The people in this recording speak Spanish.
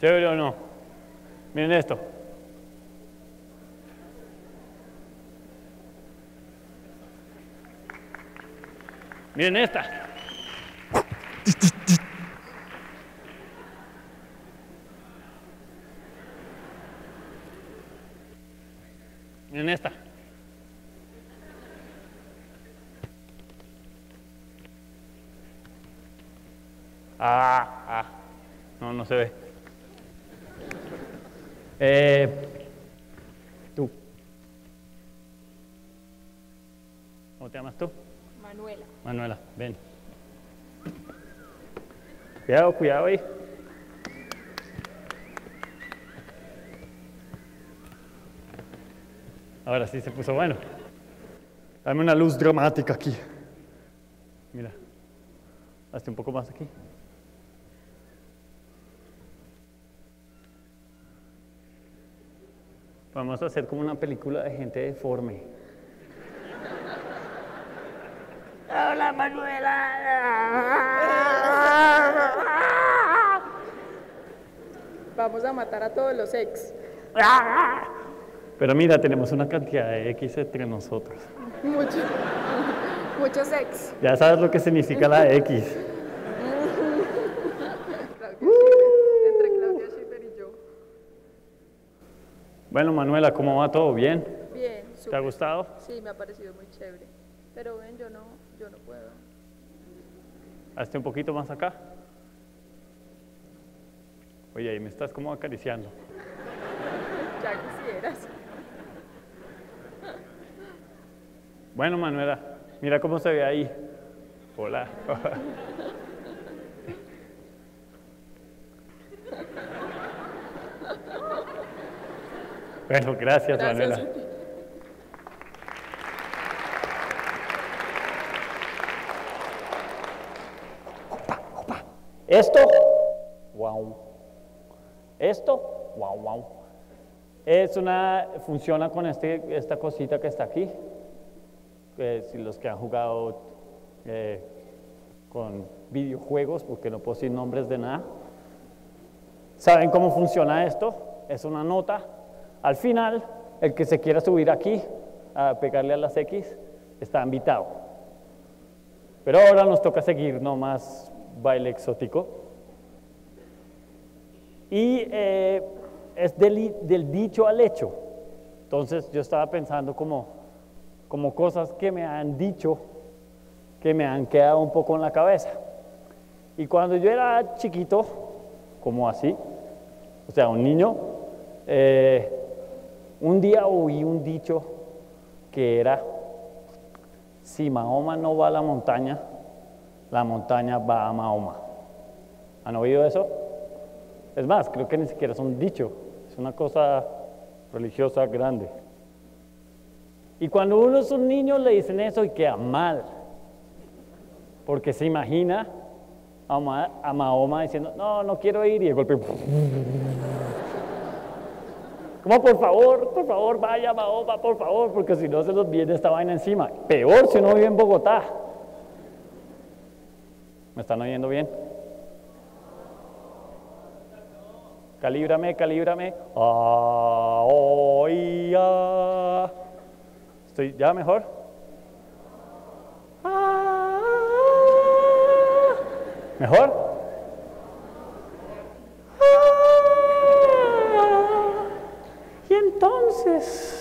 ¿Chévere o no? Miren esto. Miren esta. Miren esta. No, no se ve. Tú. ¿Cómo te llamas tú? Manuela. Manuela, ven. Cuidado, cuidado ahí. Ahora sí se puso bueno. Dame una luz dramática aquí. Mira. Hazte un poco más aquí. Vamos a hacer como una película de gente deforme. ¡Hola, Manuela! Vamos a matar a todos los ex. Pero mira, tenemos una cantidad de X entre nosotros. Muchos ex. Ya sabes lo que significa la X. Entre Claudia Schiffer y yo. Bueno, Manuela, ¿cómo va todo? ¿Bien? Bien. Super. ¿Te ha gustado? Sí, me ha parecido muy chévere. Pero ven, yo no puedo. Hazte un poquito más acá. Oye, ahí me estás como acariciando. Ya quisieras. Bueno, Manuela, mira cómo se ve ahí. Hola. Bueno, gracias, Manuela. Opa, opa. Esto, wow. Esto, wow, wow. Es una, funciona con esta cosita que está aquí. Si los que han jugado con videojuegos, porque no puedo decir nombres de nada, ¿saben cómo funciona esto? Es una nota. Al final, el que se quiera subir aquí a pegarle a las X está invitado. Pero ahora nos toca seguir nomás baile exótico. Y es del dicho al hecho. Entonces yo estaba pensando como cosas que me han dicho, que me han quedado un poco en la cabeza. Y cuando yo era chiquito, como así, o sea, un niño, un día oí un dicho que era: si Mahoma no va a la montaña va a Mahoma. ¿Han oído eso? Es más, creo que ni siquiera es un dicho, es una cosa religiosa grande. Y cuando uno es un niño le dicen eso y queda mal, porque se imagina a Mahoma diciendo: no, no quiero ir, y de golpe como por favor, vaya Mahoma, por favor, porque si no se los viene esta vaina encima. Peor si uno vive en Bogotá. ¿Me están oyendo bien? Calíbrame, calíbrame. Ah, oh, ya. ¿Estoy ya mejor? ¿Mejor? Y entonces...